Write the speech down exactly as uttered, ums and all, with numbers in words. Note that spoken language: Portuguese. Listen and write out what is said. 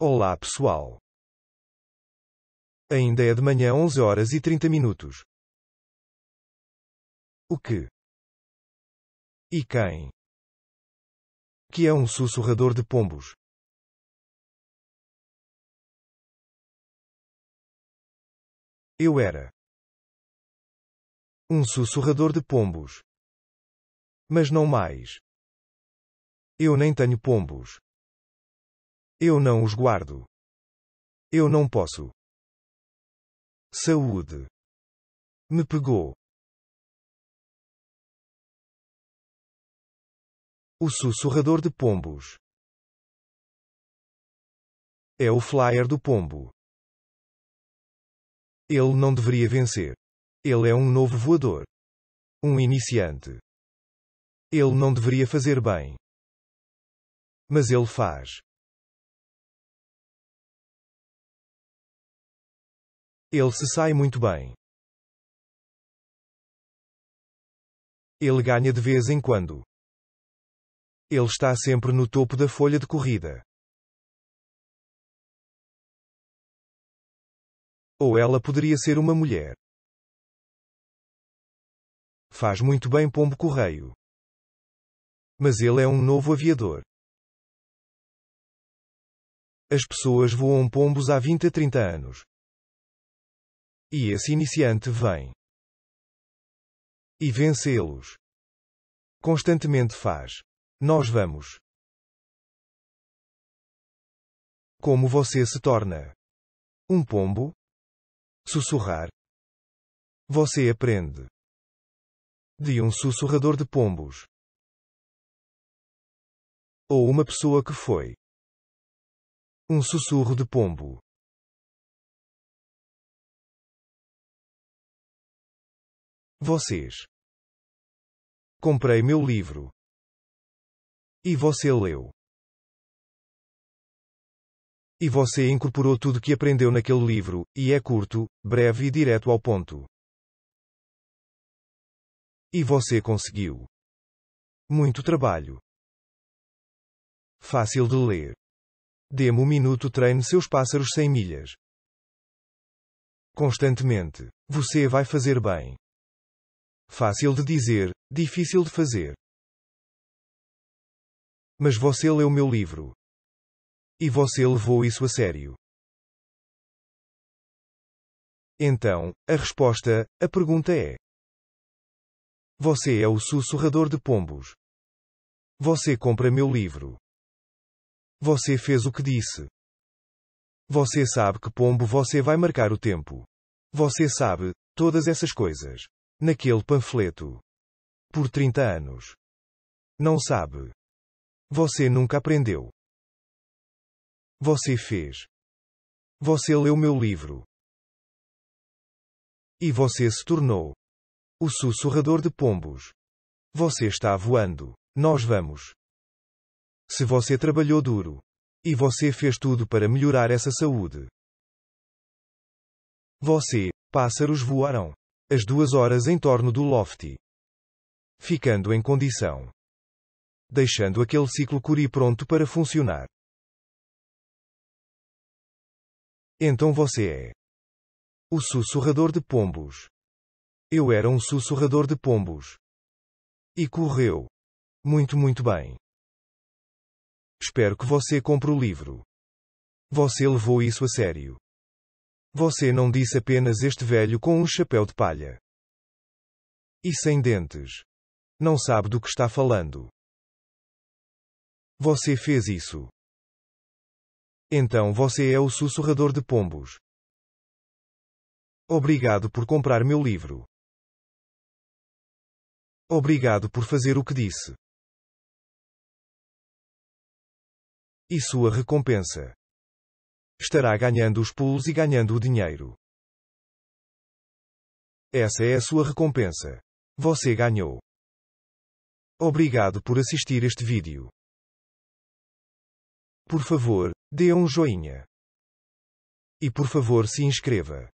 Olá pessoal. Ainda é de manhã, onze horas e trinta minutos. O que? E quem? Que é um sussurrador de pombos. Eu era um sussurrador de pombos. Mas não mais. Eu nem tenho pombos. Eu não os guardo. Eu não posso. Saúde. Me pegou. O sussurrador de pombos. É o flyer do pombo. Ele não deveria vencer. Ele é um novo voador. Um iniciante. Ele não deveria fazer bem. Mas ele faz. Ele se sai muito bem. Ele ganha de vez em quando. Ele está sempre no topo da folha de corrida. Ou ela poderia ser uma mulher. Faz muito bem pombo correio. Mas ele é um novo aviador. As pessoas voam pombos há vinte a trinta anos. E esse iniciante vem. E vencê-los. Constantemente faz. Nós vamos. Como você se torna um pombo? Sussurrar. Você aprende de um sussurrador de pombos. Ou uma pessoa que foi um sussurro de pombo. Vocês. Comprei meu livro. E você leu. E você incorporou tudo que aprendeu naquele livro, e é curto, breve e direto ao ponto. E você conseguiu. Muito trabalho. Fácil de ler. Dê-me um minuto, treine seus pássaros cem milhas. Constantemente. Você vai fazer bem. Fácil de dizer, difícil de fazer. Mas você leu meu livro. E você levou isso a sério. Então, a resposta, a pergunta é: você é o sussurrador de pombos. Você compra meu livro. Você fez o que disse. Você sabe que pombo você vai marcar o tempo. Você sabe, todas essas coisas. Naquele panfleto. Por trinta anos. Não sabe. Você nunca aprendeu. Você fez. Você leu meu livro. E você se tornou o sussurrador de pombos. Você está voando. Nós vamos. Se você trabalhou duro. E você fez tudo para melhorar essa saúde. Você, pássaros voaram. As duas horas em torno do loft. Ficando em condição. Deixando aquele ciclo Curie pronto para funcionar. Então você é o sussurrador de pombos. Eu era um sussurrador de pombos. E correu. Muito, muito bem. Espero que você compre o livro. Você levou isso a sério. Você não disse apenas este velho com um chapéu de palha. E sem dentes. Não sabe do que está falando. Você fez isso. Então você é o sussurrador de pombos. Obrigado por comprar meu livro. Obrigado por fazer o que disse. E sua recompensa? Estará ganhando os pulos e ganhando o dinheiro. Essa é a sua recompensa. Você ganhou. Obrigado por assistir este vídeo. Por favor, dê um joinha. E por favor se inscreva.